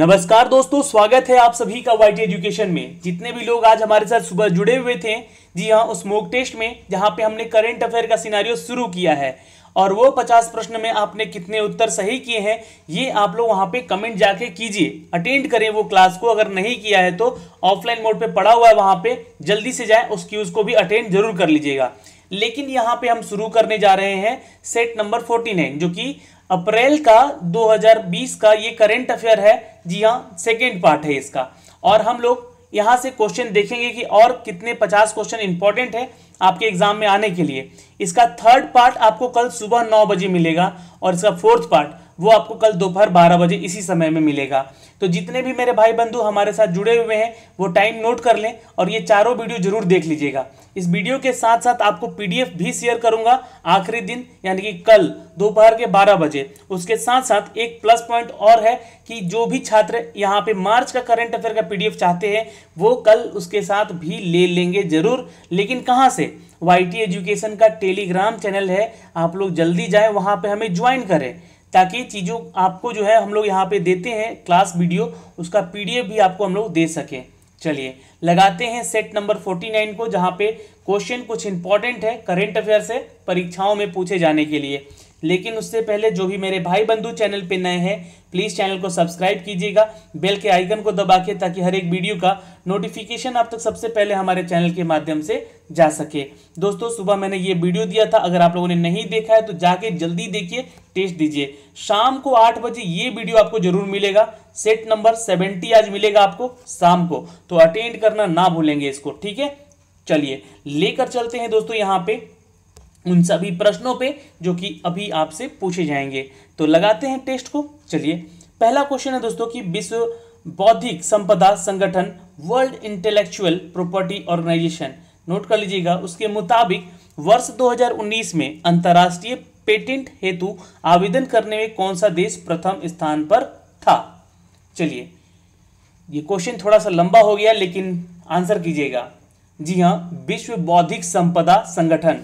नमस्कार दोस्तों, स्वागत है आप सभी का वाईटी एजुकेशन में। जितने भी लोग आज हमारे साथ सुबह जुड़े हुए थे, जी हाँ, उस मॉक टेस्ट में जहाँ पे हमने करंट अफेयर का सिनेरियो शुरू किया है और वो 50 प्रश्न में आपने कितने उत्तर सही किए हैं ये आप लोग वहाँ पे कमेंट जाके कीजिए, अटेंड करें वो क्लास को। अगर नहीं किया है तो ऑफलाइन मोड पर पड़ा हुआ है, वहाँ पर जल्दी से जाए, उस क्यूज को भी अटेंड जरूर कर लीजिएगा। लेकिन यहाँ पे हम शुरू करने जा रहे हैं सेट नंबर 49, जो कि अप्रैल का 2020 का ये करंट अफेयर है। जी हाँ, सेकेंड पार्ट है इसका। और हम लोग यहाँ से क्वेश्चन देखेंगे कि और कितने 50 क्वेश्चन इंपॉर्टेंट है आपके एग्जाम में आने के लिए। इसका थर्ड पार्ट आपको कल सुबह 9 बजे मिलेगा और इसका फोर्थ पार्ट वो आपको कल दोपहर 12 बजे इसी समय में मिलेगा। तो जितने भी मेरे भाई बंधु हमारे साथ जुड़े हुए हैं वो टाइम नोट कर लें और ये चारों वीडियो जरूर देख लीजिएगा। इस वीडियो के साथ साथ आपको पीडीएफ भी शेयर करूंगा आखिरी दिन, यानी कि कल दोपहर के 12 बजे। उसके साथ साथ एक प्लस पॉइंट और है कि जो भी छात्र यहाँ पे मार्च का करंट अफेयर का पीडीएफ चाहते हैं वो कल उसके साथ भी ले लेंगे जरूर। लेकिन कहाँ से? वाईटी एजुकेशन का टेलीग्राम चैनल है, आप लोग जल्दी जाए वहाँ पर हमें ज्वाइन करें, ताकि चीज़ों आपको जो है हम लोग यहाँ पे देते हैं क्लास वीडियो, उसका पीडीएफ भी आपको हम लोग दे सकें। चलिए लगाते हैं सेट नंबर 49 को, जहाँ पे क्वेश्चन कुछ इंपॉर्टेंट है करंट अफेयर से परीक्षाओं में पूछे जाने के लिए। लेकिन उससे पहले जो भी मेरे भाई बंधु चैनल पे नए हैं प्लीज़ चैनल को सब्सक्राइब कीजिएगा, बेल के आइकन को दबा के, ताकि हर एक वीडियो का नोटिफिकेशन आप तक सबसे पहले हमारे चैनल के माध्यम से जा सके। दोस्तों सुबह मैंने ये वीडियो दिया था, अगर आप लोगों ने नहीं देखा है तो जाके जल्दी देखिए, टेस्ट दीजिए। शाम को 8 बजे ये वीडियो आपको जरूर मिलेगा। सेट नंबर 70 आज मिलेगा आपको शाम को, तो अटेंड करना ना भूलेंगे इसको, ठीक है। चलिए लेकर चलते हैं दोस्तों यहाँ पे उन सभी प्रश्नों पे जो कि अभी आपसे पूछे जाएंगे। तो लगाते हैं टेस्ट को। चलिए पहला क्वेश्चन है दोस्तों कि विश्व बौद्धिक संपदा संगठन world intellectual property organisation, note कर लीजिएगा, उसके मुताबिक वर्ष 2019 में अंतर्राष्ट्रीय पेटेंट हेतु आवेदन करने में कौन सा देश प्रथम स्थान पर था। चलिए ये क्वेश्चन थोड़ा सा लंबा हो गया लेकिन आंसर कीजिएगा। जी हाँ, विश्व बौद्धिक संपदा संगठन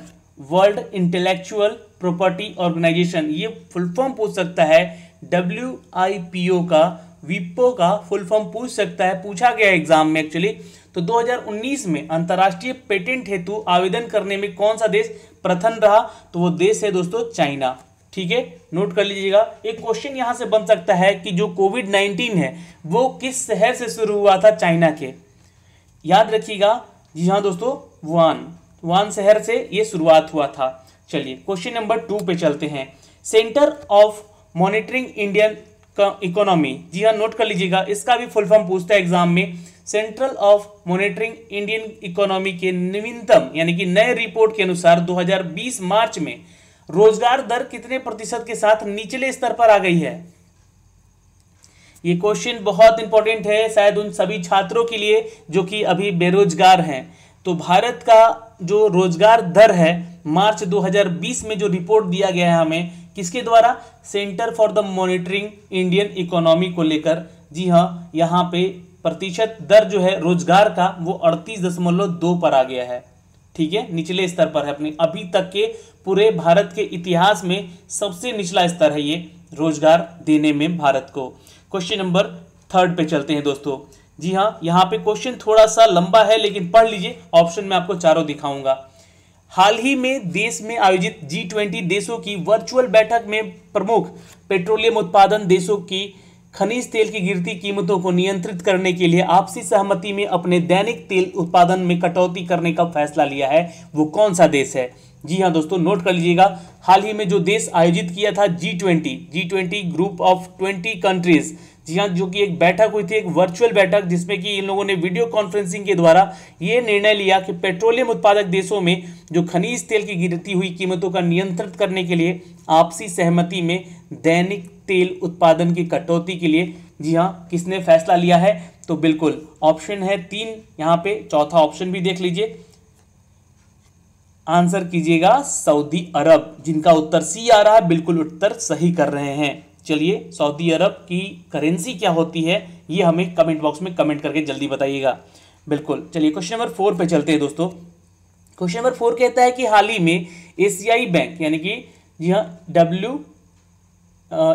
वर्ल्ड इंटेलेक्चुअल प्रॉपर्टी ऑर्गेनाइजेशन, ये फुल फॉर्म पूछ सकता है, WIPO का, WIPO का फुल फॉर्म पूछ सकता है, पूछा गया एग्जाम में एक्चुअली। तो 2019 में अंतर्राष्ट्रीय पेटेंट हेतु आवेदन करने में कौन सा देश प्रथम रहा, तो वो देश है दोस्तों चाइना, ठीक है, नोट कर लीजिएगा। एक क्वेश्चन यहाँ से बन सकता है कि जो COVID-19 है वो किस शहर से शुरू हुआ था चाइना के, याद रखिएगा। जी हाँ दोस्तों, वुहान शहर से ये शुरुआत हुआ था। चलिए क्वेश्चन नंबर 2 पे चलते हैं। Centre of monitoring Indian economy, जी हाँ, नोट कर लीजिएगा, इसका भी फुल फॉर्म पूछता है एग्जाम में। Central of monitoring Indian economy के नवीनतम यानी कि नए रिपोर्ट के अनुसार 2020 मार्च में रोजगार दर कितने प्रतिशत के साथ निचले स्तर पर आ गई है। ये क्वेश्चन बहुत इंपॉर्टेंट है शायद उन सभी छात्रों के लिए जो कि अभी बेरोजगार हैं। तो भारत का जो रोजगार दर है मार्च 2020 में जो रिपोर्ट दिया गया है हमें, किसके द्वारा, centre for the monitoring Indian economy को लेकर। जी हाँ, यहाँ पे प्रतिशत दर जो है रोजगार का वो 38.2 पर आ गया है, ठीक है, निचले स्तर पर है अपने अभी तक के पूरे भारत के इतिहास में सबसे निचला स्तर है ये रोजगार देने में भारत को। क्वेश्चन नंबर 3 पे चलते हैं दोस्तों। जी हाँ, यहाँ पे क्वेश्चन थोड़ा सा लंबा है लेकिन पढ़ लीजिए, ऑप्शन में आपको चारों दिखाऊंगा। हाल ही में देश में आयोजित G20 देशों की वर्चुअल बैठक में प्रमुख पेट्रोलियम उत्पादन देशों की खनिज तेल की गिरती कीमतों को नियंत्रित करने के लिए आपसी सहमति में अपने दैनिक तेल उत्पादन में कटौती करने का फैसला लिया है, वो कौन सा देश है। जी हाँ दोस्तों, नोट कर लीजिएगा, हाल ही में जो देश आयोजित किया था G20 ग्रुप ऑफ 20 कंट्रीज, जी हाँ, जो कि एक बैठक हुई थी, एक वर्चुअल बैठक, जिसमें कि इन लोगों ने वीडियो कॉन्फ्रेंसिंग के द्वारा ये निर्णय लिया कि पेट्रोलियम उत्पादक देशों में जो खनिज तेल की गिरती हुई कीमतों का नियंत्रित करने के लिए आपसी सहमति में दैनिक तेल उत्पादन की कटौती के लिए, जी हाँ, किसने फैसला लिया है, तो बिल्कुल ऑप्शन है 3, यहाँ पे चौथा ऑप्शन भी देख लीजिए, आंसर कीजिएगा सऊदी अरब, जिनका उत्तर C आ रहा है, बिल्कुल उत्तर सही कर रहे हैं। चलिए सऊदी अरब की करेंसी क्या होती है ये हमें कमेंट बॉक्स में कमेंट करके जल्दी बताइएगा, बिल्कुल। चलिए क्वेश्चन नंबर 4 पे चलते हैं दोस्तों। क्वेश्चन नंबर 4 कहता है कि हाल ही में एशियाई बैंक यानी कि, जी हाँ,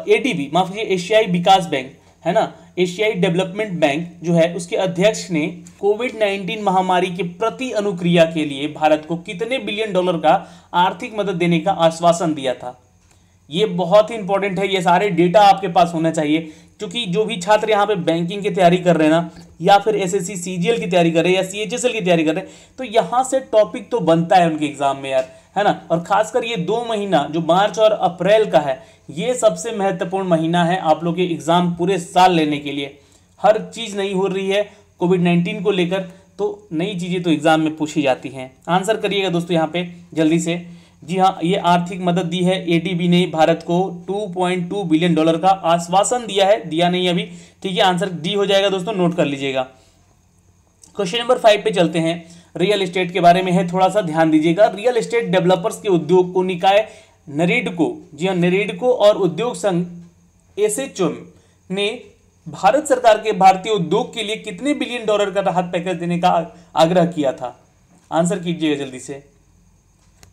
एडीबी, माफ कीजिए, एशियाई विकास बैंक है ना, एशियाई डेवलपमेंट बैंक जो है उसके अध्यक्ष ने कोविड-19 महामारी के प्रति अनुक्रिया के लिए भारत को कितने बिलियन डॉलर का आर्थिक मदद देने का आश्वासन दिया था। ये बहुत ही इंपॉर्टेंट है, ये सारे डेटा आपके पास होना चाहिए, क्योंकि जो भी छात्र यहाँ पे बैंकिंग की तैयारी कर रहे हैं ना, या फिर एसएससी सीजीएल की तैयारी कर रहे हैं या सीएचएसएल की तैयारी कर रहे हैं, तो यहाँ से टॉपिक तो बनता है उनके एग्जाम में यार, है ना। और खासकर ये 2 महीना जो मार्च और अप्रैल का है, ये सबसे महत्वपूर्ण महीना है आप लोग के एग्जाम पूरे साल लेने के लिए। हर चीज़ नई हो रही है कोविड-19 को लेकर, तो नई चीज़ें तो एग्जाम में पूछी जाती हैं। आंसर करिएगा दोस्तों यहाँ पे जल्दी से। जी हाँ, ये आर्थिक मदद दी है एडीबी ने भारत को, 2.2 बिलियन डॉलर का आश्वासन दिया है, दिया नहीं अभी, ठीक है। आंसर डी हो जाएगा दोस्तों, नोट कर लीजिएगा। क्वेश्चन नंबर 5 पे चलते हैं। रियल एस्टेट के बारे में है, थोड़ा सा ध्यान दीजिएगा। रियल एस्टेट डेवलपर्स के उद्योग को निकाय नरेडको, जी हाँ नरेडको और उद्योग संघ SHOM ने भारत सरकार के भारतीय उद्योग के लिए कितने बिलियन डॉलर का राहत पैकेज देने का आग्रह किया था। आंसर कीजिएगा जल्दी से।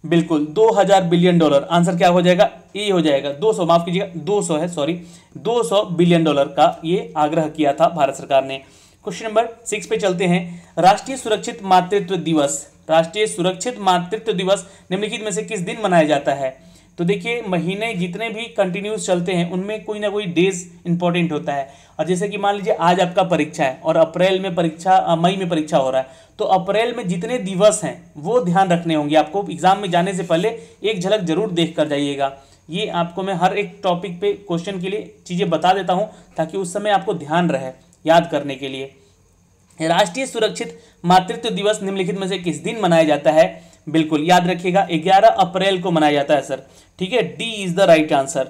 बिल्कुल 2000 बिलियन डॉलर। आंसर क्या हो जाएगा, ए हो जाएगा। 200, माफ कीजिएगा 200 है, सॉरी 200 बिलियन डॉलर का ये आग्रह किया था भारत सरकार ने। क्वेश्चन नंबर 6 पे चलते हैं। राष्ट्रीय सुरक्षित मातृत्व दिवस, राष्ट्रीय सुरक्षित मातृत्व दिवस निम्नलिखित में से किस दिन मनाया जाता है। तो देखिए, महीने जितने भी कंटिन्यूस चलते हैं उनमें कोई ना कोई डेज इंपॉर्टेंट होता है। और जैसे कि मान लीजिए आज आपका परीक्षा है और अप्रैल में परीक्षा, मई में परीक्षा हो रहा है, तो अप्रैल में जितने दिवस हैं वो ध्यान रखने होंगे आपको। एग्जाम में जाने से पहले एक झलक जरूर देख कर जाइएगा। ये आपको मैं हर एक टॉपिक पे क्वेश्चन के लिए चीज़ें बता देता हूँ, ताकि उस समय आपको ध्यान रहे याद करने के लिए। राष्ट्रीय सुरक्षित मातृत्व दिवस निम्नलिखित में से किस दिन मनाया जाता है। बिल्कुल याद रखिएगा, 11 अप्रैल को मनाया जाता है सर, ठीक है। D is the right answer.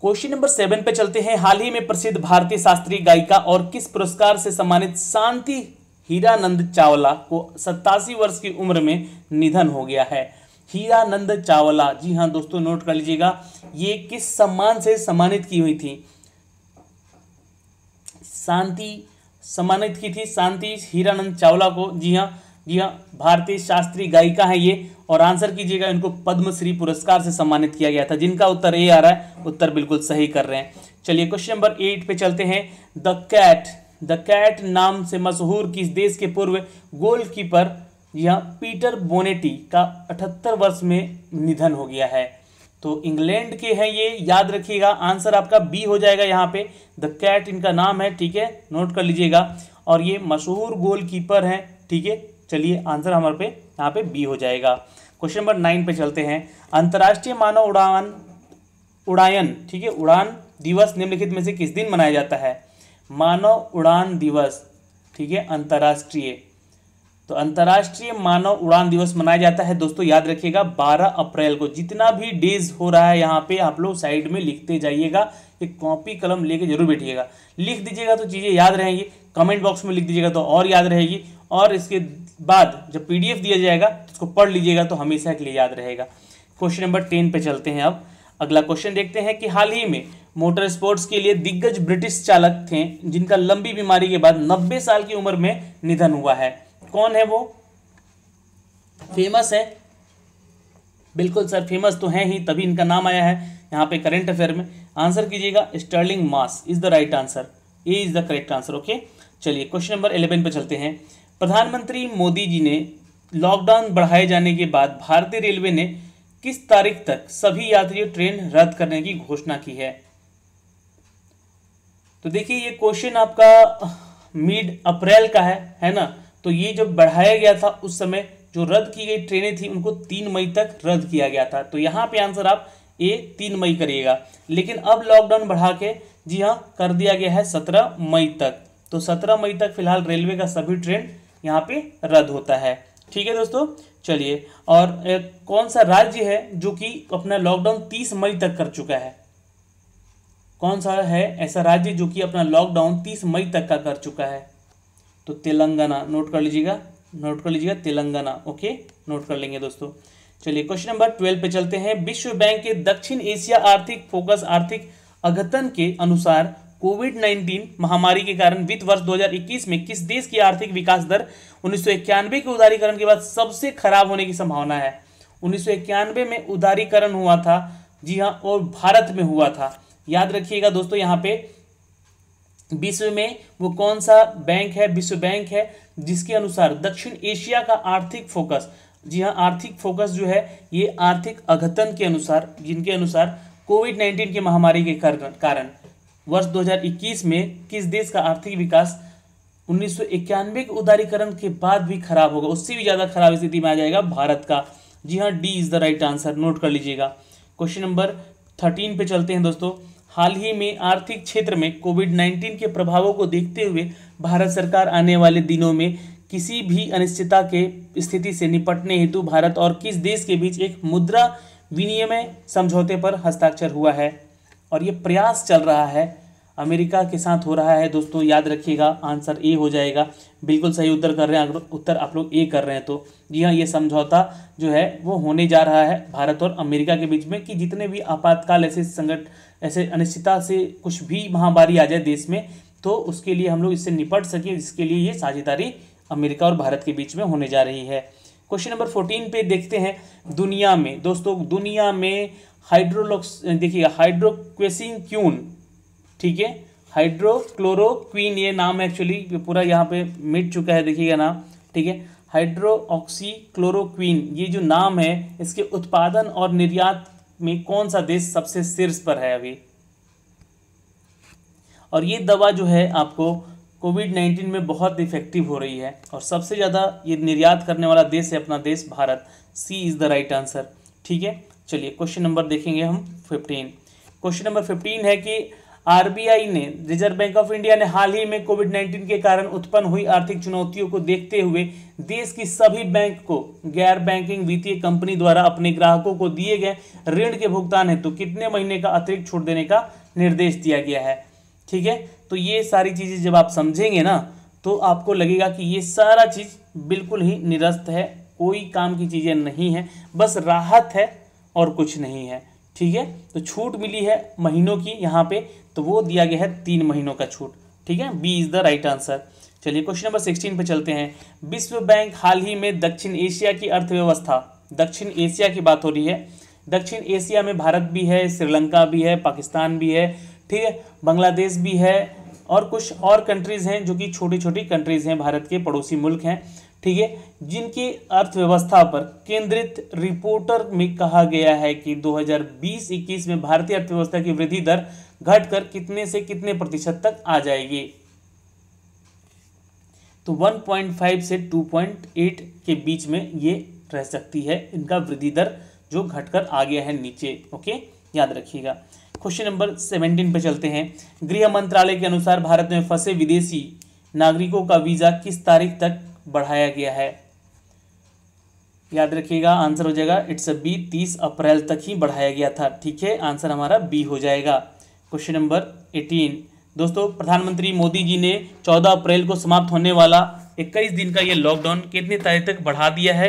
Question number 7 पे चलते हैं। हाल ही में प्रसिद्ध भारतीय शास्त्रीय गायिका और किस पुरस्कार से सम्मानित शांति हीरानंद चावला को 87 वर्ष की उम्र में निधन हो गया है। हीरानंद चावला, जी हाँ दोस्तों नोट कर लीजिएगा, ये किस सम्मान से सम्मानित की हुई थी। शांति सम्मानित की थी, शांति हीरानंद चावला को, जी हाँ, जी हाँ, भारतीय शास्त्रीय गायिका हैं ये। और आंसर कीजिएगा, इनको पद्मश्री पुरस्कार से सम्मानित किया गया था, जिनका उत्तर ए आ रहा है। उत्तर बिल्कुल सही कर रहे हैं। चलिए क्वेश्चन नंबर 8 पे चलते हैं। द कैट नाम से मशहूर किस देश के पूर्व गोलकीपर, जी हाँ, पीटर बोनेटी का 78 वर्ष में निधन हो गया है। तो इंग्लैंड के हैं ये, याद रखिएगा। आंसर आपका बी हो जाएगा यहाँ पे। द कैट इनका नाम है, ठीक है, नोट कर लीजिएगा। और ये मशहूर गोलकीपर हैं, ठीक है। चलिए आंसर हमारे पे यहाँ पे बी हो जाएगा। क्वेश्चन नंबर 9 पे चलते हैं। अंतर्राष्ट्रीय मानव उड़ान, ठीक है, उड़ान दिवस निम्नलिखित में से किस दिन मनाया जाता है। मानव उड़ान दिवस, ठीक है, अंतर्राष्ट्रीय, तो अंतर्राष्ट्रीय मानव उड़ान दिवस मनाया जाता है दोस्तों, याद रखिएगा 12 अप्रैल को। जितना भी डेज हो रहा है यहाँ पे आप लोग साइड में लिखते जाइएगा। एक कॉपी कलम लेके जरूर बैठिएगा, लिख दीजिएगा तो चीज़ें याद रहेंगी। कमेंट बॉक्स में लिख दीजिएगा तो और याद रहेगी। और इसके बाद जब PDF दिया जाएगा तो उसको पढ़ लीजिएगा, तो हमेशा के लिए याद रहेगा। क्वेश्चन नंबर 10 पे चलते हैं। अब अगला क्वेश्चन देखते हैं कि हाल ही में मोटर स्पोर्ट्स के लिए दिग्गज ब्रिटिश चालक थे जिनका लंबी बीमारी के बाद 90 साल की उम्र में निधन हुआ है। कौन है वो, फेमस है। बिल्कुल सर, फेमस तो है ही, तभी इनका नाम आया है यहाँ पे करंट अफेयर में। आंसर कीजिएगा, sterling mass is the right answer. A is the correct answer, okay. चलिए क्वेश्चन नंबर 11 पे चलते हैं। प्रधानमंत्री मोदी जी ने लॉकडाउन बढ़ाए जाने के बाद भारतीय रेलवे ने किस तारीख तक सभी यात्री ट्रेन रद्द करने की घोषणा की है। तो देखिए, ये क्वेश्चन आपका मिड अप्रैल का है ना। तो ये जब बढ़ाया गया था उस समय जो रद्द की गई ट्रेनें थी उनको 3 मई तक रद्द किया गया था। तो यहाँ पे आंसर आप ए 3 मई करिएगा। लेकिन अब लॉकडाउन बढ़ा के, जी हाँ, कर दिया गया है 17 मई तक। तो 17 मई तक फिलहाल रेलवे का सभी ट्रेन यहाँ पे रद्द होता है, ठीक है दोस्तों। चलिए, और कौन सा राज्य है जो कि अपना लॉकडाउन 30 मई तक कर चुका है। कौन सा है ऐसा राज्य जो कि अपना लॉकडाउन 30 मई तक का कर चुका है। तो तेलंगाना, नोट कर लीजिएगा तेलंगाना, ओके, नोट कर लेंगे दोस्तों। चलिए क्वेश्चन नंबर 12 पे चलते हैं। विश्व बैंक के दक्षिण एशिया आर्थिक फोकस आर्थिक अघतन के अनुसार कोविड-19 महामारी के कारण वित्त वर्ष 2021 में किस देश की आर्थिक विकास दर 1991 के उदारीकरण के बाद सबसे खराब होने की संभावना है। 1991 में उदारीकरण हुआ था, जी हाँ, और भारत में हुआ था, याद रखिएगा दोस्तों। यहाँ पे विश्व में वो कौन सा बैंक है, विश्व बैंक है, जिसके अनुसार दक्षिण एशिया का आर्थिक फोकस, जी हाँ आर्थिक फोकस जो है ये आर्थिक अघतन के अनुसार, जिनके अनुसार कोविड-19 की महामारी के कारण वर्ष 2021 में किस देश का आर्थिक विकास 1991 के उदारीकरण के बाद भी खराब होगा, उससे भी ज़्यादा खराब स्थिति में आ जाएगा भारत का। जी हाँ D is the right answer, note कर लीजिएगा। क्वेश्चन नंबर 13 पे चलते हैं दोस्तों। हाल ही में आर्थिक क्षेत्र में कोविड-19 के प्रभावों को देखते हुए भारत सरकार आने वाले दिनों में किसी भी अनिश्चितता के स्थिति से निपटने हेतु भारत और किस देश के बीच एक मुद्रा विनिमय समझौते पर हस्ताक्षर हुआ है, और ये प्रयास चल रहा है अमेरिका के साथ हो रहा है दोस्तों, याद रखिएगा। आंसर ए हो जाएगा, बिल्कुल सही उत्तर कर रहे हैं, उत्तर आप लोग ए कर रहे हैं। तो जी हाँ ये समझौता जो है वो होने जा रहा है भारत और अमेरिका के बीच में, कि जितने भी आपातकाल ऐसे संकट, ऐसे अनिश्चितता से कुछ भी महामारी आ जाए देश में, तो उसके लिए हम लोग इससे निपट सकें, इसके लिए ये साझेदारी अमेरिका और भारत के बीच में होने जा रही है। क्वेश्चन नंबर 14 पे देखते हैं। दुनिया में दोस्तों, दुनिया में हाइड्रोलॉक्स, देखिएगा हाइड्रोक्वेसिक्यून, ठीक है, हाइड्रोक्लोरोक्वीन ये नाम एक्चुअली पूरा यहाँ पे मिट चुका है, देखिएगा नाम, ठीक है, हाइड्रोक्सीक्लोरोक्वीन ये जो नाम है इसके उत्पादन और निर्यात में कौन सा देश सबसे शीर्ष पर है अभी, और ये दवा जो है आपको कोविड-19 में बहुत इफेक्टिव हो रही है, और सबसे ज़्यादा ये निर्यात करने वाला देश है अपना देश Bharat. C is the right answer, ठीक है। चलिए क्वेश्चन नंबर देखेंगे हम 15। क्वेश्चन नंबर 15 है कि आरबीआई ने, रिजर्व बैंक ऑफ इंडिया ने हाल ही में कोविड-19 के कारण उत्पन्न हुई आर्थिक चुनौतियों को देखते हुए देश की सभी बैंक को गैर बैंकिंग वित्तीय कंपनी द्वारा अपने ग्राहकों को दिए गए ऋण के भुगतान हेतु कितने महीने का अतिरिक्त छूट देने का निर्देश दिया गया है, ठीक है। तो ये सारी चीज़ें जब आप समझेंगे ना तो आपको लगेगा कि ये सारा चीज़ बिल्कुल ही निरस्त है, कोई काम की चीज़ें नहीं है, बस राहत है और कुछ नहीं है, ठीक है। तो छूट मिली है महीनों की यहाँ पे, तो वो दिया गया है 3 महीनों का छूट, ठीक है। B is the right answer. चलिए क्वेश्चन नंबर 16 पे चलते हैं। विश्व बैंक हाल ही में दक्षिण एशिया की अर्थव्यवस्था, दक्षिण एशिया की बात हो रही है, दक्षिण एशिया में भारत भी है, श्रीलंका भी है, पाकिस्तान भी है, ठीक है, बांग्लादेश भी है, और कुछ और कंट्रीज़ हैं जो कि छोटी छोटी कंट्रीज़ हैं, भारत के पड़ोसी मुल्क हैं, ठीक है, जिनकी अर्थव्यवस्था पर केंद्रित रिपोर्टर में कहा गया है कि 2020-21 में भारतीय अर्थव्यवस्था की वृद्धि दर घटकर कितने से कितने प्रतिशत तक आ जाएगी, तो 1.5 से 2.8 के बीच में ये रह सकती है, इनका वृद्धि दर जो घटकर आ गया है नीचे, ओके, याद रखिएगा। क्वेश्चन नंबर 17 पे चलते हैं। गृह मंत्रालय के अनुसार भारत में फंसे विदेशी नागरिकों का वीज़ा किस तारीख तक बढ़ाया गया है, याद रखिएगा, आंसर हो जाएगा इट्स बी, 30 अप्रैल तक ही बढ़ाया गया था, ठीक है, आंसर हमारा बी हो जाएगा। क्वेश्चन नंबर 18 दोस्तों, प्रधानमंत्री मोदी जी ने 14 अप्रैल को समाप्त होने वाला 21 दिन का ये लॉकडाउन कितनी तारीख तक बढ़ा दिया है,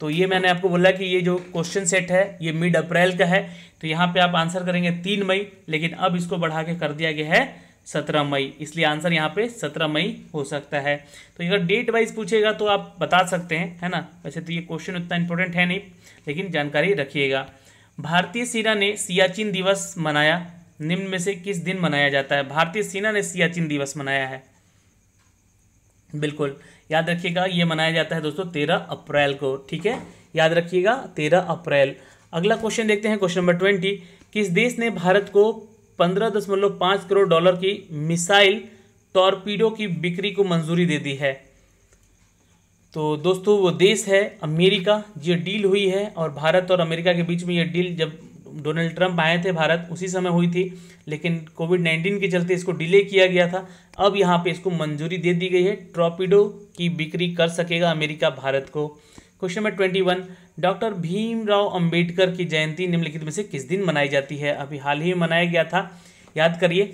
तो ये मैंने आपको बोला कि ये जो क्वेश्चन सेट है ये मिड अप्रैल का है, तो यहाँ पे आप आंसर करेंगे 3 मई, लेकिन अब इसको बढ़ा के कर दिया गया है 17 मई, इसलिए आंसर यहाँ पे 17 मई हो सकता है। तो अगर डेट वाइज पूछेगा तो आप बता सकते हैं, है ना, वैसे तो ये क्वेश्चन उतना इंपॉर्टेंट है नहीं, लेकिन जानकारी रखिएगा। भारतीय सेना ने सियाचिन दिवस मनाया, निम्न में से किस दिन मनाया जाता है? भारतीय सेना ने सियाचिन दिवस मनाया है, बिल्कुल याद रखिएगा, ये मनाया जाता है दोस्तों 13 अप्रैल को, ठीक है, याद रखिएगा 13 अप्रैल। अगला क्वेश्चन देखते हैं, क्वेश्चन नंबर 20। किस देश ने भारत को 15.5 करोड़ डॉलर की मिसाइल टॉर्पीडो की बिक्री को मंजूरी दे दी है? तो दोस्तों वो देश है अमेरिका। ये डील हुई है और भारत और अमेरिका के बीच में ये डील जब डोनाल्ड ट्रंप आए थे भारत उसी समय हुई थी, लेकिन कोविड-19 के चलते इसको डिले किया गया था, अब यहाँ पे इसको मंजूरी दे दी गई है, टॉर्पीडो की बिक्री कर सकेगा अमेरिका भारत को। Question number 21, doctor Bhimrao Ambedkar की जयंती निम्नलिखित में से किस दिन मनाई जाती है? अभी हाल ही में मनाया गया था, याद करिए,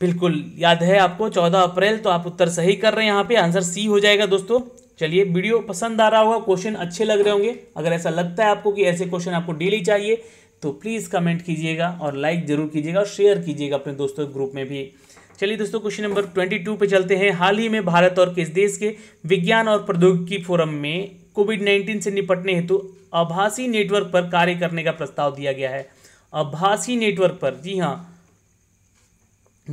बिल्कुल याद है आपको 14 अप्रैल, तो आप उत्तर सही कर रहे हैं, यहाँ पे आंसर सी हो जाएगा दोस्तों। चलिए वीडियो पसंद आ रहा होगा, क्वेश्चन अच्छे लग रहे होंगे, अगर ऐसा लगता है आपको कि ऐसे क्वेश्चन आपको डेली चाहिए तो प्लीज़ कमेंट कीजिएगा और लाइक ज़रूर कीजिएगा और शेयर कीजिएगा अपने दोस्तों के ग्रुप में भी। चलिए दोस्तों क्वेश्चन नंबर 22 पे चलते हैं। हाल ही में भारत और किस देश के विज्ञान और प्रौद्योगिकी फोरम में कोविड-19 से निपटने हेतु आभासी नेटवर्क पर कार्य करने का प्रस्ताव दिया गया है? आभासी नेटवर्क पर, जी हाँ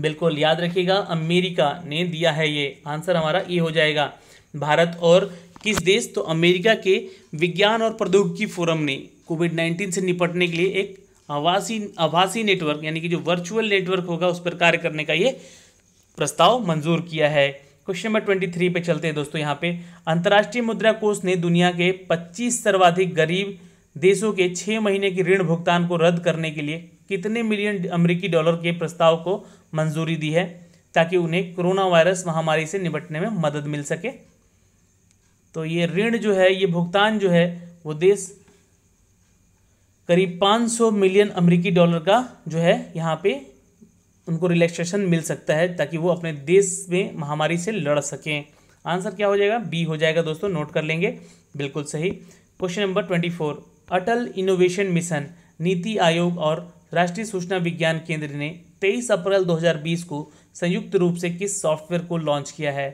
बिल्कुल याद रखिएगा, अमेरिका ने दिया है, ये आंसर हमारा ये हो जाएगा। भारत और किस देश, तो अमेरिका के विज्ञान और प्रौद्योगिकी फोरम ने कोविड-19 से निपटने के लिए एक आभासी नेटवर्क यानी कि जो वर्चुअल नेटवर्क होगा उस पर कार्य करने का ये प्रस्ताव मंजूर किया है। क्वेश्चन नंबर 23 पे चलते हैं दोस्तों। यहाँ पे अंतर्राष्ट्रीय मुद्रा कोष ने दुनिया के 25 सर्वाधिक गरीब देशों के 6 महीने के ऋण भुगतान को रद्द करने के लिए कितने मिलियन अमेरिकी डॉलर के प्रस्ताव को मंजूरी दी है ताकि उन्हें कोरोना वायरस महामारी से निपटने में मदद मिल सके। तो ये ऋण जो है, ये भुगतान जो है वो देश करीब 500 मिलियन अमेरिकी डॉलर का जो है यहाँ पे उनको रिलैक्सेशन मिल सकता है ताकि वो अपने देश में महामारी से लड़ सकें। आंसर क्या हो जाएगा, बी हो जाएगा दोस्तों, नोट कर लेंगे, बिल्कुल सही। Question number 24, Atal innovation mission, NITI Aayog और राष्ट्रीय सूचना विज्ञान केंद्र ने 23 अप्रैल 2020 को संयुक्त रूप से किस सॉफ्टवेयर को लॉन्च किया है।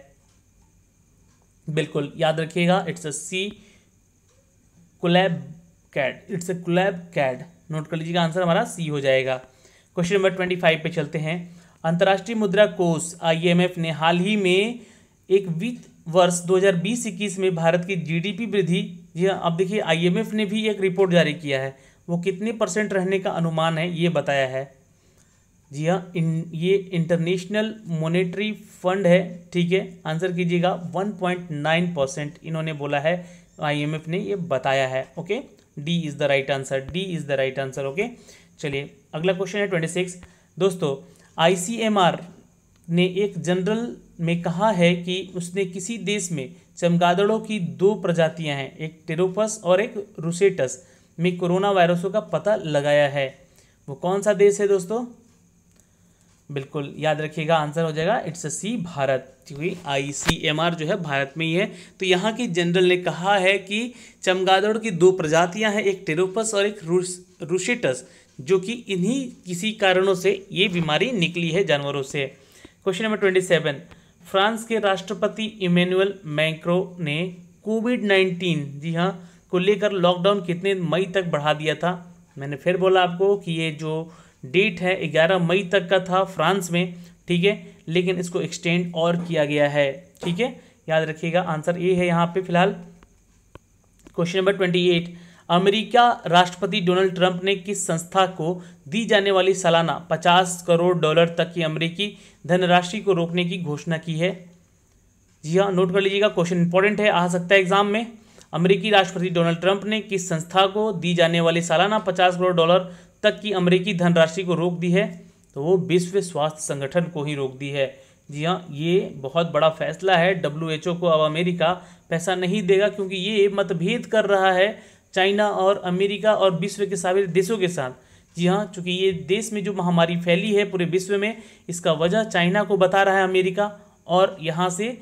बिल्कुल याद रखिएगा, it's a C collab CAD, it's a collab CAD, note कर लीजिएगा, आंसर हमारा सी हो जाएगा। क्वेश्चन नंबर 25 पे चलते हैं। अंतर्राष्ट्रीय मुद्रा कोष IMF ने हाल ही में एक वित्त वर्ष 2020-21 में भारत की GDP वृद्धि, जी हाँ, अब देखिए IMF ने भी एक रिपोर्ट जारी किया है, वो कितने % रहने का अनुमान है ये बताया है। जी हाँ, ये इंटरनेशनल मॉनेटरी फंड है, ठीक है, आंसर कीजिएगा 1.9% इन्होंने बोला है, IMF ने ये बताया है। Okay, D is the right answer, D is the right answer. Okay, चलिए अगला क्वेश्चन है 26 दोस्तों। ICMR ने एक जनरल में कहा है कि उसने किसी देश में चमगादड़ों की 2 प्रजातियां हैं, एक टेरोपस और एक रूसेटस में कोरोना वायरसों का पता लगाया है, वो कौन सा देश है दोस्तों। बिल्कुल याद रखिएगा, आंसर हो जाएगा इट्स अ सी, भारत, क्योंकि ICMR जो है भारत में ही है। तो यहाँ की जनरल ने कहा है कि चमगादड़ की 2 प्रजातियाँ हैं, एक टेरोपस और एक रूसेटस, जो कि इन्हीं किसी कारणों से ये बीमारी निकली है जानवरों से। क्वेश्चन नंबर 27, फ्रांस के राष्ट्रपति इमैनुअल मैक्रों ने कोविड-19 जी हाँ को लेकर लॉकडाउन कितने मई तक बढ़ा दिया था। मैंने फिर बोला आपको कि ये जो डेट है 11 मई तक का था फ्रांस में, ठीक है, लेकिन इसको एक्सटेंड और किया गया है, ठीक है, याद रखिएगा, आंसर ये है यहाँ पे फिलहाल। क्वेश्चन नंबर 28, अमेरिका राष्ट्रपति डोनाल्ड ट्रंप ने किस संस्था को दी जाने वाली सालाना 50 करोड़ डॉलर तक की अमेरिकी धनराशि को रोकने की घोषणा की है। जी हाँ, नोट कर लीजिएगा, क्वेश्चन इंपॉर्टेंट है, आ सकता है एग्जाम में। अमेरिकी राष्ट्रपति डोनाल्ड ट्रंप ने किस संस्था को दी जाने वाली सालाना 50 करोड़ डॉलर तक की अमेरिकी धनराशि को रोक दी है, तो वो विश्व स्वास्थ्य संगठन को ही रोक दी है। जी हाँ, ये बहुत बड़ा फैसला है, WHO को अब अमेरिका पैसा नहीं देगा क्योंकि ये मतभेद कर रहा है चाइना और अमेरिका और विश्व के सारे देशों के साथ। जी हाँ, चूँकि ये देश में जो महामारी फैली है पूरे विश्व में, इसका वजह चाइना को बता रहा है अमेरिका, और यहाँ से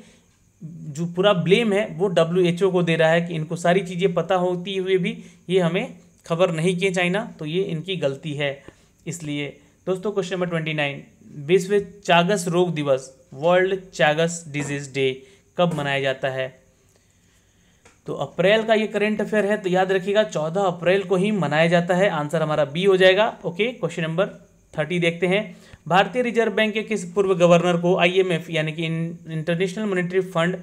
जो पूरा ब्लेम है वो WHO को दे रहा है कि इनको सारी चीज़ें पता होती हुए भी ये हमें खबर नहीं किए चाइना, तो ये इनकी गलती है इसलिए दोस्तों। क्वेश्चन नंबर 29, विश्व चागस रोग दिवस, वर्ल्ड चागस डिजीज डे, कब मनाया जाता है। तो अप्रैल का ये करेंट अफेयर है, तो याद रखिएगा 14 अप्रैल को ही मनाया जाता है, आंसर हमारा बी हो जाएगा। ओके, क्वेश्चन नंबर 30 देखते हैं। भारतीय रिजर्व बैंक के किस पूर्व गवर्नर को IMF यानी कि इंटरनेशनल मॉनेटरी फंड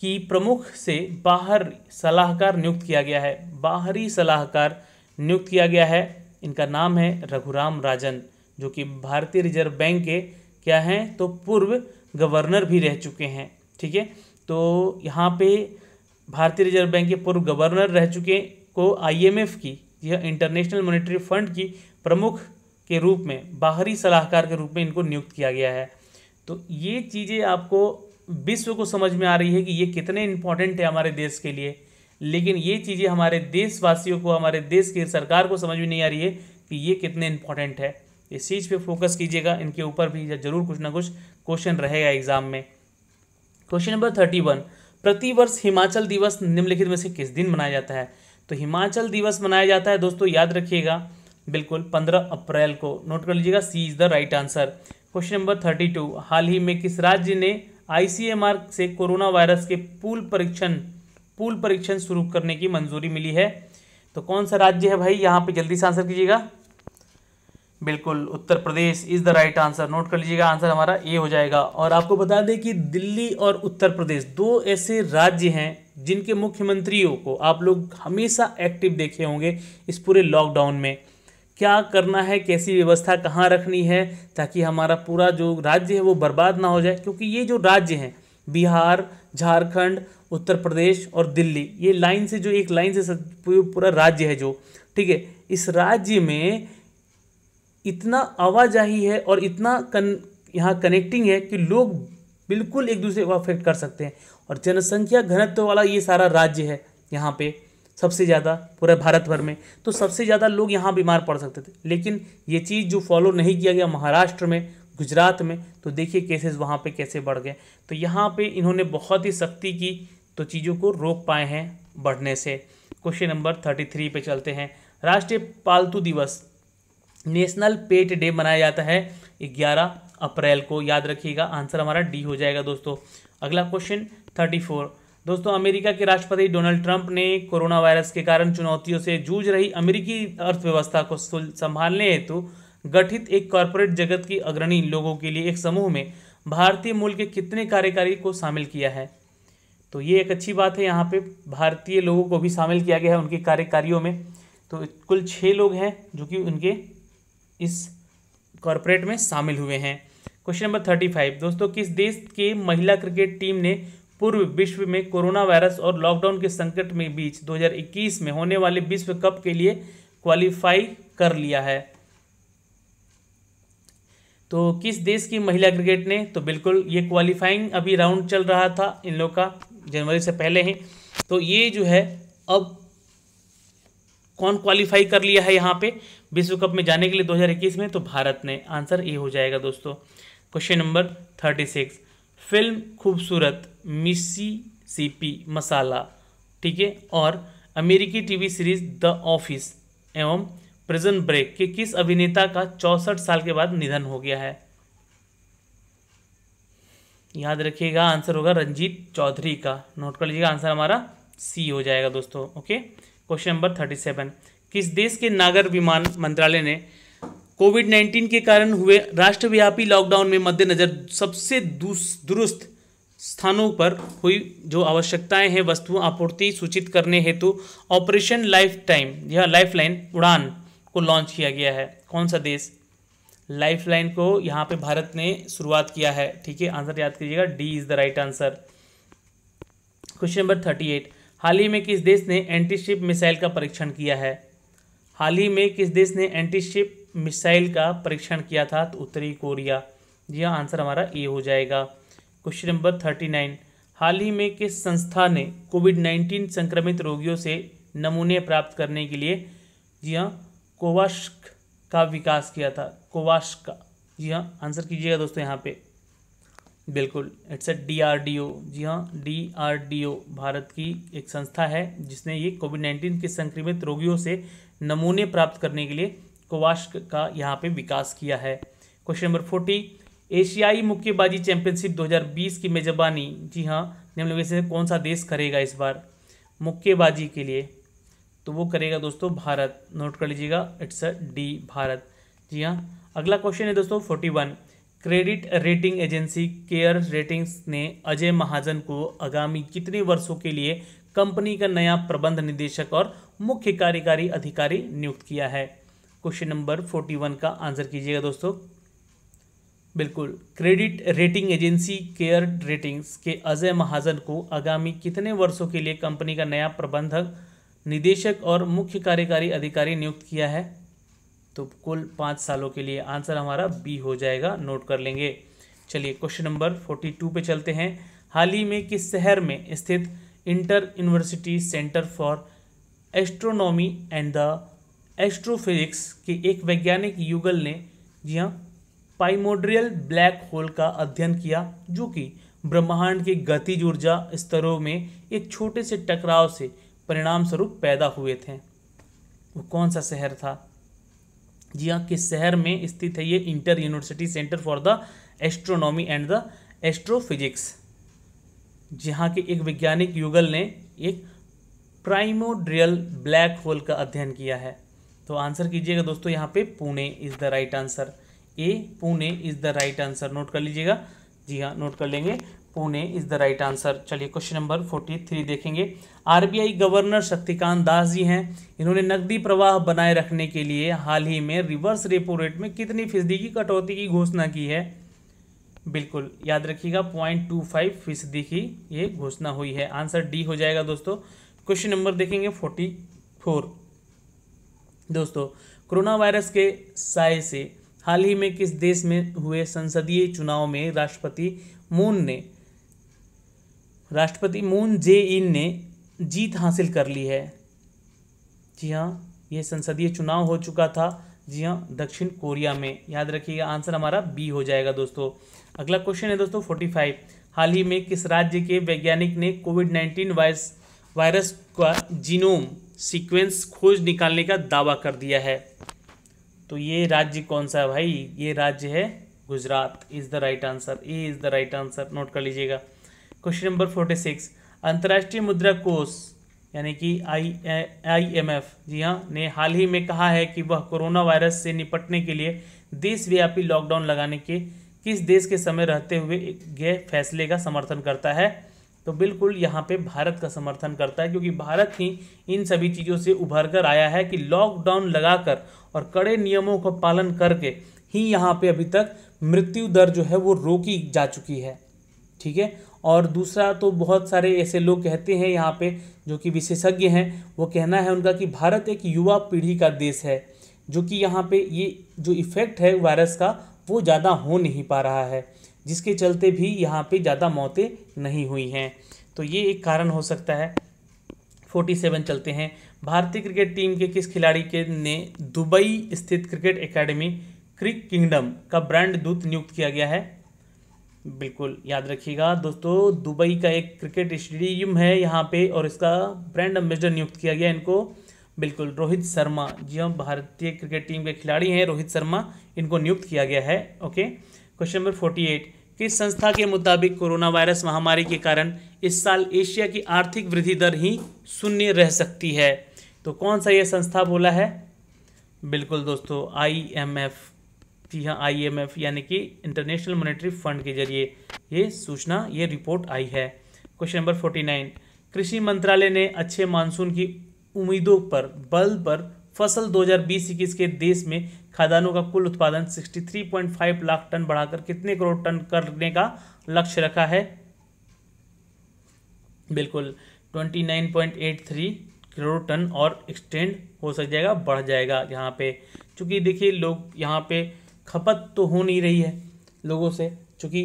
की प्रमुख से बाहर सलाहकार नियुक्त किया गया है, बाहरी सलाहकार नियुक्त किया गया है, इनका नाम है रघुराम राजन, जो कि भारतीय रिजर्व बैंक के क्या हैं, तो पूर्व गवर्नर भी रह चुके हैं, ठीक है। तो यहाँ पे भारतीय रिजर्व बैंक के पूर्व गवर्नर रह चुके को IMF की, यह इंटरनेशनल मॉनेटरी फंड की प्रमुख के रूप में, बाहरी सलाहकार के रूप में इनको नियुक्त किया गया है। तो ये चीज़ें आपको विश्व को समझ में आ रही है कि ये कितने इम्पॉर्टेंट है हमारे देश के लिए, लेकिन ये चीज़ें हमारे देशवासियों को, हमारे देश की सरकार को समझ में नहीं आ रही है कि ये कितने इम्पॉर्टेंट है। इस चीज़ पे फोकस कीजिएगा, इनके ऊपर भी जरूर कुछ ना कुछ क्वेश्चन रहेगा एग्जाम में। क्वेश्चन नंबर 31, प्रतिवर्ष हिमाचल दिवस निम्नलिखित में से किस दिन मनाया जाता है। तो हिमाचल दिवस मनाया जाता है दोस्तों, याद रखिएगा, बिल्कुल 15 अप्रैल को, नोट कर लीजिएगा, C is the right answer. Question number 32, हाल ही में किस राज्य ने ICMR से कोरोना वायरस के पूल परीक्षण शुरू करने की मंजूरी मिली है। तो कौन सा राज्य है भाई, यहाँ पे जल्दी से आंसर कीजिएगा। बिल्कुल Uttar Pradesh is the right answer, note कर लीजिएगा, आंसर हमारा ए हो जाएगा। और आपको बता दें कि दिल्ली और उत्तर प्रदेश दो ऐसे राज्य हैं जिनके मुख्यमंत्रियों को आप लोग हमेशा एक्टिव देखे होंगे इस पूरे लॉकडाउन में, क्या करना है, कैसी व्यवस्था कहाँ रखनी है ताकि हमारा पूरा जो राज्य है वो बर्बाद ना हो जाए। क्योंकि ये जो राज्य हैं बिहार, झारखंड, उत्तर प्रदेश और दिल्ली, ये लाइन से जो एक लाइन से पूरा राज्य है जो, ठीक है, इस राज्य में इतना आवाजाही है और इतना यहाँ कनेक्टिंग है कि लोग बिल्कुल एक दूसरे को अफेक्ट कर सकते हैं। और जनसंख्या घनत्व वाला ये सारा राज्य है, यहाँ पे सबसे ज़्यादा पूरे भारत भर में, तो सबसे ज़्यादा लोग यहाँ बीमार पड़ सकते थे। लेकिन ये चीज़ जो फॉलो नहीं किया गया महाराष्ट्र में, गुजरात में, तो देखिए केसेस वहाँ पे कैसे बढ़ गए। तो यहाँ पे इन्होंने बहुत ही सख्ती की तो चीज़ों को रोक पाए हैं बढ़ने से। क्वेश्चन नंबर 33 पे चलते हैं। राष्ट्रीय पालतू दिवस नेशनल पेट डे मनाया जाता है 11 अप्रैल को, याद रखिएगा, आंसर हमारा डी हो जाएगा दोस्तों। अगला क्वेश्चन 34 दोस्तों, अमेरिका के राष्ट्रपति डोनाल्ड ट्रंप ने कोरोना वायरस के कारण चुनौतियों से जूझ रही अमेरिकी अर्थव्यवस्था को संभालने हेतु गठित एक कॉरपोरेट जगत की अग्रणी लोगों के लिए एक समूह में भारतीय मूल के कितने कार्यकारी को शामिल किया है। तो ये एक अच्छी बात है, यहाँ पे भारतीय लोगों को भी शामिल किया गया है उनके कार्यकारियों में। तो कुल 6 लोग हैं जो कि उनके इस कॉरपोरेट में शामिल हुए हैं। क्वेश्चन नंबर 35 दोस्तों, किस देश के महिला क्रिकेट टीम ने पूर्व विश्व में कोरोना वायरस और लॉकडाउन के संकट में बीच 2021 में होने वाले विश्व कप के लिए क्वालिफाई कर लिया है। तो किस देश की महिला क्रिकेट ने, तो बिल्कुल ये क्वालिफाइंग अभी राउंड चल रहा था इन लोग का जनवरी से पहले ही, तो ये जो है अब कौन क्वालिफाई कर लिया है यहाँ पे विश्व कप में जाने के लिए 2021 में, तो भारत ने, आंसर ए हो जाएगा दोस्तों। Question number 36, film Khoobsurat, Mississippi मसाला, ठीक है, और अमेरिकी टीवी सीरीज द ऑफिस एवं प्रिजन ब्रेक के किस अभिनेता का 64 साल के बाद निधन हो गया है। याद रखिएगा, आंसर होगा रंजीत चौधरी का, नोट कर लीजिएगा, आंसर हमारा सी हो जाएगा दोस्तों। ओके, क्वेश्चन नंबर 37, किस देश के नागर विमान मंत्रालय ने कोविड-19 के कारण हुए राष्ट्रव्यापी लॉकडाउन में मद्देनजर सबसे दुरुस्त स्थानों पर हुई जो आवश्यकताएं हैं वस्तुओं आपूर्ति सूचित करने हेतु ऑपरेशन लाइफ टाइम या लाइफलाइन उड़ान को लॉन्च किया गया है। कौन सा देश लाइफलाइन को यहाँ पे भारत ने शुरुआत किया है, ठीक है, आंसर याद कीजिएगा, D is the right answer. Question number 38, हाल ही में किस देश ने एंटीशिप मिसाइल का परीक्षण किया है। हाल ही में किस देश ने एंटीशिप मिसाइल का परीक्षण किया था, तो उत्तरी कोरिया, जी हाँ, आंसर हमारा ए हो जाएगा। क्वेश्चन नंबर 39, हाल ही में किस संस्था ने कोविड-19 संक्रमित रोगियों से नमूने प्राप्त करने के लिए, जी हाँ, कोवास्क का विकास किया था। कोवास्क का, जी हाँ, आंसर कीजिएगा दोस्तों यहाँ पे, बिल्कुल, इट्स अ डीआरडीओ, जी हाँ, डीआरडीओ भारत की एक संस्था है जिसने ये कोविड-19 के संक्रमित रोगियों से नमूने प्राप्त करने के लिए कोवास्क का यहाँ पे विकास किया है। क्वेश्चन नंबर 40, एशियाई मुक्केबाजी चैंपियनशिप 2020 की मेजबानी, जी हाँ, निम्नलिखित से कौन सा देश करेगा इस बार मुक्केबाजी के लिए, तो वो करेगा दोस्तों भारत, नोट कर लीजिएगा, इट्स अ डी, भारत, जी हाँ। अगला क्वेश्चन है दोस्तों 41, credit rating agency care ratings ने अजय महाजन को आगामी कितने वर्षों के लिए कंपनी का नया प्रबंध निदेशक और मुख्य कार्यकारी अधिकारी नियुक्त किया है। क्वेश्चन नंबर 41 का आंसर कीजिएगा दोस्तों, बिल्कुल, credit rating agency care ratings के अजय महाजन को आगामी कितने वर्षों के लिए कंपनी का नया प्रबंधक निदेशक और मुख्य कार्यकारी अधिकारी नियुक्त किया है, तो कुल 5 सालों के लिए, आंसर हमारा बी हो जाएगा, नोट कर लेंगे। चलिए क्वेश्चन नंबर 42 पे चलते हैं। हाल ही में किस शहर में स्थित inter university centre for astronomy and the astrophysics के एक वैज्ञानिक युगल ने, जी हाँ, पाइमोड्रियल ब्लैक होल का अध्ययन किया जो कि ब्रह्मांड के गतिज ऊर्जा स्तरों में एक छोटे से टकराव से परिणाम स्वरूप पैदा हुए थे। वो कौन सा शहर था, जी हाँ, किस शहर में स्थित है ये inter university centre for the astronomy and the astrophysics, जहाँ के एक वैज्ञानिक युगल ने एक प्राइमोड्रियल ब्लैक होल का अध्ययन किया है। तो आंसर कीजिएगा दोस्तों यहाँ पे Pune is the right answer. A Pune is the right answer, note कर लीजिएगा। जी हाँ, नोट कर लेंगे, Pune is the right answer. चलिए क्वेश्चन नंबर 43 देखेंगे। आरबीआई गवर्नर शक्तिकांत दास जी हैं, इन्होंने नकदी प्रवाह बनाए रखने के लिए हाल ही में रिवर्स रेपो रेट में कितनी फीसदी की कटौती की घोषणा की है? बिल्कुल याद रखिएगा 0.25% की ये घोषणा हुई है। आंसर डी हो जाएगा दोस्तों। क्वेश्चन नंबर देखेंगे 44 दोस्तों। कोरोना वायरस के साए से हाल ही में किस देश में हुए संसदीय चुनाव में राष्ट्रपति मून जे इन ने जीत हासिल कर ली है? जी हाँ, ये संसदीय चुनाव हो चुका था, जी हाँ, दक्षिण कोरिया में। याद रखिएगा आंसर हमारा बी हो जाएगा दोस्तों। अगला क्वेश्चन है दोस्तों 45। हाल ही में किस राज्य के वैज्ञानिक ने कोविड-19 वायरस का जीनोम सीक्वेंस खोज निकालने का दावा कर दिया है? तो ये राज्य कौन सा है भाई? ये राज्य है Gujarat. Is the right answer, A is the right answer, note कर लीजिएगा। Question number 46। अंतर्राष्ट्रीय मुद्रा कोष यानी कि IMF जी हाँ ने हाल ही में कहा है कि वह कोरोना वायरस से निपटने के लिए देशव्यापी लॉकडाउन लगाने के किस देश के समय रहते हुए गए फैसले का समर्थन करता है? तो बिल्कुल यहाँ पे भारत का समर्थन करता है, क्योंकि भारत ही इन सभी चीज़ों से उभर कर आया है कि लॉकडाउन लगाकर और कड़े नियमों का पालन करके ही यहाँ पे अभी तक मृत्यु दर जो है वो रोकी जा चुकी है, ठीक है। और दूसरा तो बहुत सारे ऐसे लोग कहते हैं यहाँ पे जो कि विशेषज्ञ हैं, वो कहना है उनका कि भारत एक युवा पीढ़ी का देश है, जो कि यहाँ पे ये जो इफ़ेक्ट है वायरस का वो ज़्यादा हो नहीं पा रहा है, जिसके चलते भी यहाँ पे ज़्यादा मौतें नहीं हुई हैं, तो ये एक कारण हो सकता है। 47 चलते हैं। भारतीय क्रिकेट टीम के किस खिलाड़ी के ने दुबई स्थित क्रिकेट एकेडमी क्रिक किंगडम का ब्रांड दूत नियुक्त किया गया है? बिल्कुल याद रखिएगा दोस्तों, दुबई का एक क्रिकेट स्टेडियम है यहाँ पे और इसका ब्रांड एम्बेसडर नियुक्त किया गया इनको, बिल्कुल रोहित शर्मा। जी हाँ, भारतीय क्रिकेट टीम के खिलाड़ी हैं रोहित शर्मा, इनको नियुक्त किया गया है। Okay, question number 48। किस संस्था के मुताबिक कोरोना वायरस महामारी के कारण इस साल एशिया की आर्थिक वृद्धि दर ही 0 रह सकती है? तो कौन सा यह संस्था बोला है? बिल्कुल दोस्तों IMF। जी हाँ, IMF यानी कि इंटरनेशनल मॉनेटरी फंड के जरिए ये सूचना, ये रिपोर्ट आई है। Question number 49। कृषि मंत्रालय ने अच्छे मानसून की उम्मीदों पर बल पर फसल 2020-21 के देश में खाद्यान्नों का कुल उत्पादन 63.5 लाख टन बढ़ाकर कितने करोड़ टन करने का लक्ष्य रखा है? बिल्कुल 29.83 करोड़ टन और एक्सटेंड हो सक जाएगा, बढ़ जाएगा यहाँ पे, चूँकि देखिए लोग यहाँ पे खपत तो हो नहीं रही है लोगों से, चूँकि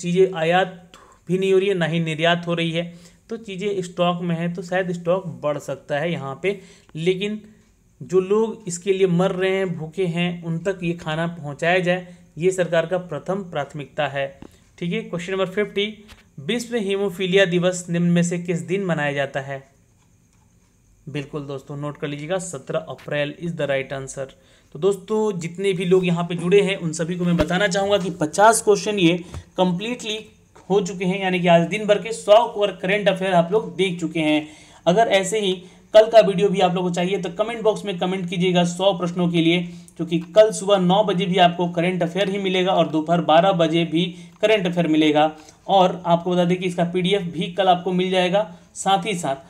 चीज़ें आयात भी नहीं हो रही है ना ही निर्यात हो रही है, तो चीज़ें स्टॉक में है, तो शायद स्टॉक बढ़ सकता है यहाँ पे, लेकिन जो लोग इसके लिए मर रहे हैं, भूखे हैं, उन तक ये खाना पहुँचाया जाए, ये सरकार का प्रथम प्राथमिकता है, ठीक है। Question number 50। विश्व हीमोफीलिया दिवस निम्न में से किस दिन मनाया जाता है? बिल्कुल दोस्तों नोट कर लीजिएगा 17 April is the right answer. तो दोस्तों जितने भी लोग यहाँ पे जुड़े हैं उन सभी को मैं बताना चाहूँगा कि 50 क्वेश्चन ये कम्प्लीटली हो चुके हैं, यानी कि आज दिन भर के 100 और करेंट अफेयर आप लोग देख चुके हैं। अगर ऐसे ही कल का वीडियो भी आप लोगों को चाहिए तो कमेंट बॉक्स में कमेंट कीजिएगा 100 प्रश्नों के लिए, क्योंकि कल सुबह 9 बजे भी आपको करंट अफेयर ही मिलेगा और दोपहर 12 बजे भी करंट अफेयर मिलेगा। और आपको बता दें कि इसका PDF भी कल आपको मिल जाएगा, साथ ही साथ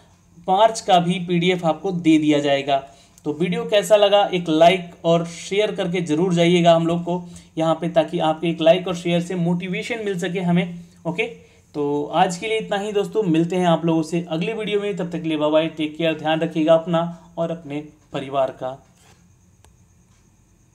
मार्च का भी PDF आपको दे दिया जाएगा। तो वीडियो कैसा लगा एक लाइक और शेयर करके जरूर जाइएगा हम लोग को यहाँ पे, ताकि आपके एक लाइक और शेयर से मोटिवेशन मिल सके हमें। ओके, तो आज के लिए इतना ही दोस्तों, मिलते हैं आप लोगों से अगले वीडियो में, तब तक के लिए बाय बाय, टेक केयर, ध्यान रखिएगा अपना और अपने परिवार का।